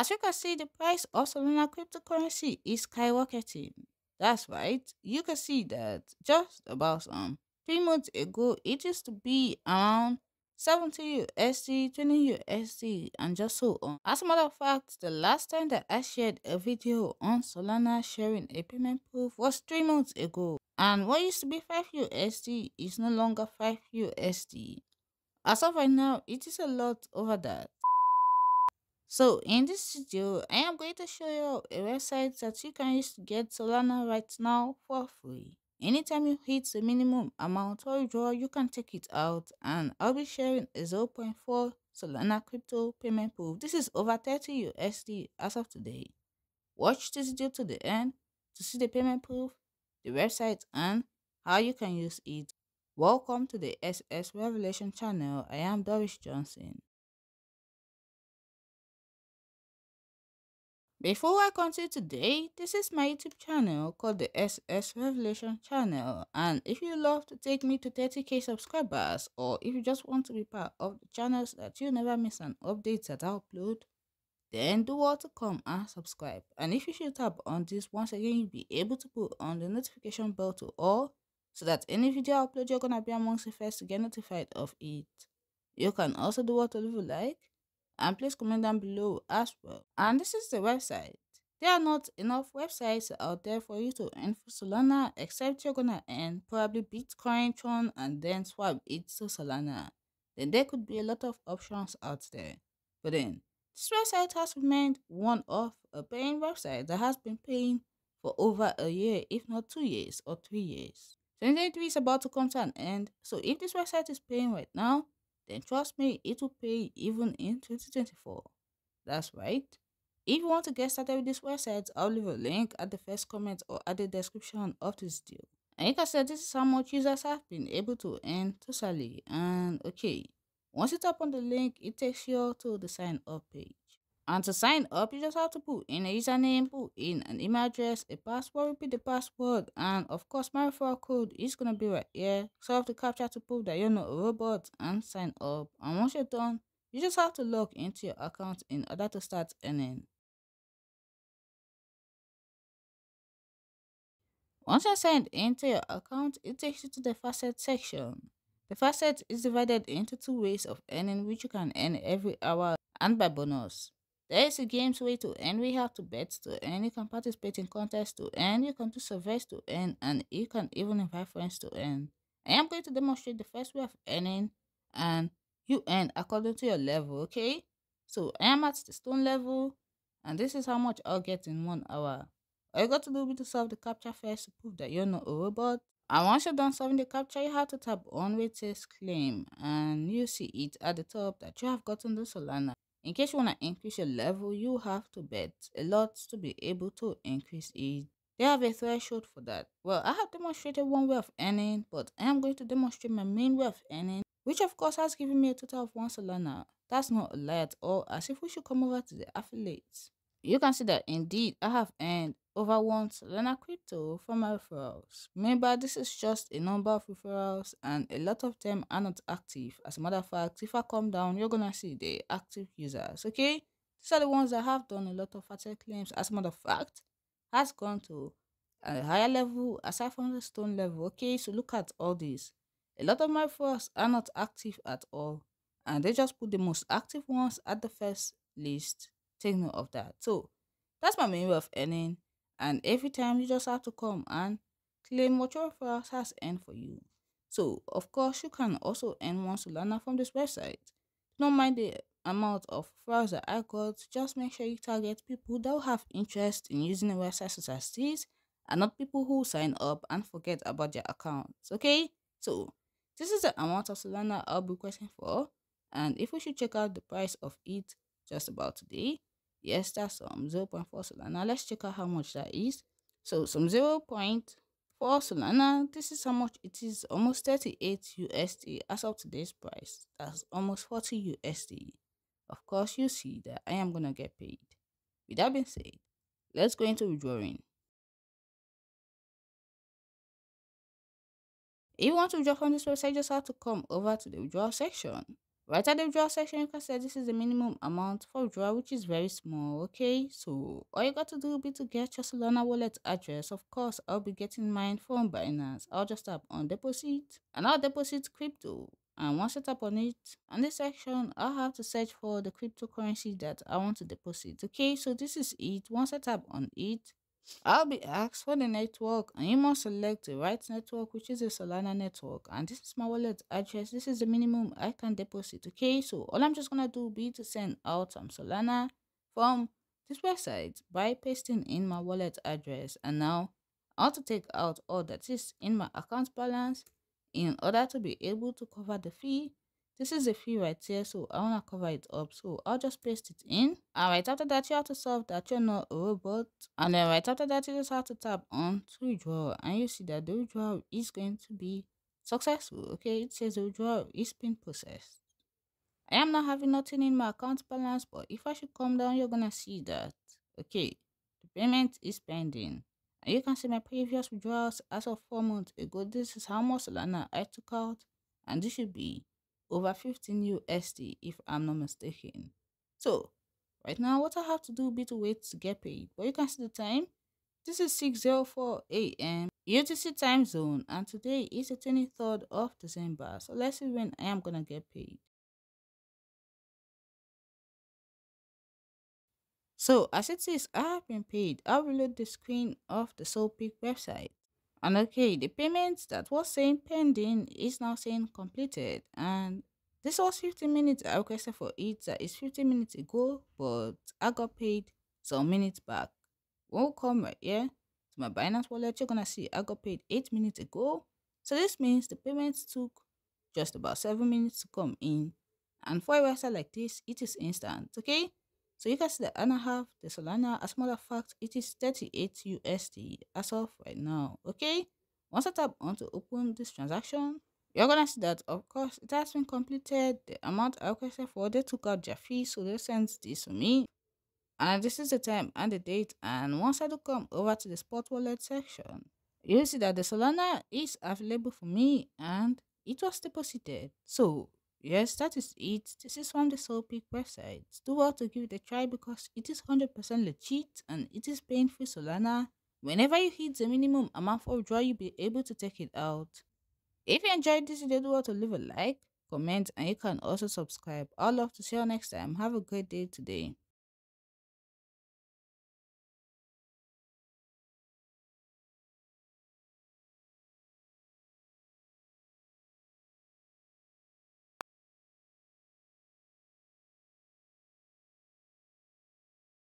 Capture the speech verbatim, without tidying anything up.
As you can see, the price of Solana cryptocurrency is skyrocketing. That's right, you can see that just about um three months ago, it used to be around seventy U S D, twenty U S D, and just so on. As a matter of fact, the last time that I shared a video on Solana sharing a payment proof was three months ago, and what used to be five U S D is no longer five U S D. As of right now, it is a lot over that. So in this video, I am going to show you a website that you can use to get Solana right now for free. Anytime you hit the minimum amount or withdraw, you can take it out, and I'll be sharing a zero point four Solana crypto payment proof. This is over thirty U S D as of today. Watch this video to the end to see the payment proof, the website, and how you can use it. Welcome to the S S Revelation Channel. I am Doris Johnson. Before I continue today, this is my YouTube channel called the S S Revelation Channel, and if you love to take me to thirty K subscribers, or if you just want to be part of the channels that you never miss an update that I upload, then do all to come and subscribe. And if you should tap on this, once again you'll be able to put on the notification bell to all, so that any video I upload you're gonna be amongst the first to get notified of it. You can also do what to leave a like, and please comment down below as well. And this is the website. There are not enough websites out there for you to earn for Solana, except you're gonna earn probably Bitcoin, Tron, and then swap it to Solana. Then there could be a lot of options out there. But then, this website has remained one of a paying website that has been paying for over a year, if not two years or three years. twenty twenty-three is about to come to an end, so if this website is paying right now, then trust me, it will pay even in twenty twenty-four. That's right. If you want to get started with this website, I'll leave a link at the first comment or at the description of this video. And you can see this is how much users have been able to earn totally. And okay, once you tap on the link, it takes you to the sign up page. And to sign up, you just have to put in a username, put in an email address, a password, repeat the password, and of course my referral code is gonna be right here. Solve the captcha to prove that you're not a robot, and sign up. And once you're done, you just have to log into your account in order to start earning. Once you're signed into your account, it takes you to the facet section. The facet is divided into two ways of earning, which you can earn every hour and by bonus. There is a games way to earn. We have to bet to earn. You can participate in contests to earn. You can do surveys to earn, and you can even invite friends to earn. I am going to demonstrate the first way of earning, and you earn according to your level, okay? So I am at the stone level, and this is how much I'll get in one hour. All you got to do is to solve the captcha first to prove that you're not a robot. And once you're done solving the captcha, you have to tap on where it says claim, and you see it at the top that you have gotten the Solana. In case you want to increase your level, you have to bet a lot to be able to increase it. They have a threshold for that. Well, I have demonstrated one way of earning, but I am going to demonstrate my main way of earning, which of course has given me a total of one Solana. That's not a lie at all, as if we should come over to the affiliates. You can see that indeed I have earned over one Solana crypto from my referrals. Remember, this is just a number of referrals, and a lot of them are not active. As a matter of fact, if I come down, you're gonna see the active users, okay? These are the ones that have done a lot of facet claims. As a matter of fact, has gone to a higher level aside from the stone level, okay? So look at all these. A lot of my referrals are not active at all, and they just put the most active ones at the first list. Take note of that. So that's my main way of earning, and every time you just have to come and claim what your referrals has earned for you. So of course you can also earn one Solana from this website. Don't mind the amount of referrals that I got, just make sure you target people that will have interest in using a website such as this, and not people who sign up and forget about their accounts, okay? So this is the amount of Solana I'll be requesting for, and if we should check out the price of it just about today. Yes, that's um zero point four Solana. Let's check out how much that is. So some zero point four Solana, this is how much it is, almost thirty-eight U S D as of today's price. That's almost forty U S D. Of course, you see that I am gonna get paid. With that being said, let's go into withdrawing. If you want to withdraw from this website, just have to come over to the withdrawal section. Right at the withdrawal section, you can say this is the minimum amount for withdrawal, which is very small. Okay, so all you got to do will be to get your Solana wallet address. Of course, I'll be getting mine from Binance. I'll just tap on deposit and I'll deposit crypto. And once I tap on it, on this section, I'll have to search for the cryptocurrency that I want to deposit. Okay, so this is it. Once I tap on it, I'll be asked for the network, and you must select the right network, which is the Solana network. And this is my wallet address. This is the minimum I can deposit. Okay, so all I'm just gonna do will be to send out some Solana from this website by pasting in my wallet address. And now I want to take out all that is in my account balance in order to be able to cover the fee. This is the fee right here, so I want to cover it up, so I'll just paste it in. And right after that, you have to solve that you're not a robot. And then right after that, you just have to tap on to withdraw, and you see that the withdrawal is going to be successful. Okay, it says the withdrawal is being processed. I am not having nothing in my account balance, but if I should come down, you're gonna see that, okay, the payment is pending. And you can see my previous withdrawals as of four months ago. This is how much Solana I took out, and this should be over fifteen U S D if I'm not mistaken. So right now what I have to do will be to wait to get paid. But you can see the time. This is six oh four A M U T C time zone, and today is the twenty-third of December. So let's see when I am gonna get paid. So as it is, I have been paid. I'll reload the screen of the Solpick website. And okay, the payment that was saying pending is now saying completed. And this was fifteen minutes I requested for it. That is fifteen minutes ago, but I got paid some minutes back. We'll come right here to my Binance wallet. You're gonna see I got paid eight minutes ago. So this means the payments took just about seven minutes to come in. And for a website like this, it is instant. Okay, so you can see that I now have the Solana. As a matter of fact, it is thirty-eight U S D as of right now. Okay, once I tap on to open this transaction, you're gonna see that of course it has been completed. The amount I requested for, they took out their fee, so they sent this to me. And this is the time and the date. And once I do come over to the spot wallet section, you'll see that the Solana is available for me and it was deposited. So yes, that is it. This is from the Solpick website. Do well to give it a try because it is one hundred percent legit and it is paying for Solana. Whenever you hit the minimum amount for withdrawal, you'll be able to take it out. If you enjoyed this video, do well to leave a like, comment, and you can also subscribe. I'd love to see you next time. Have a great day today.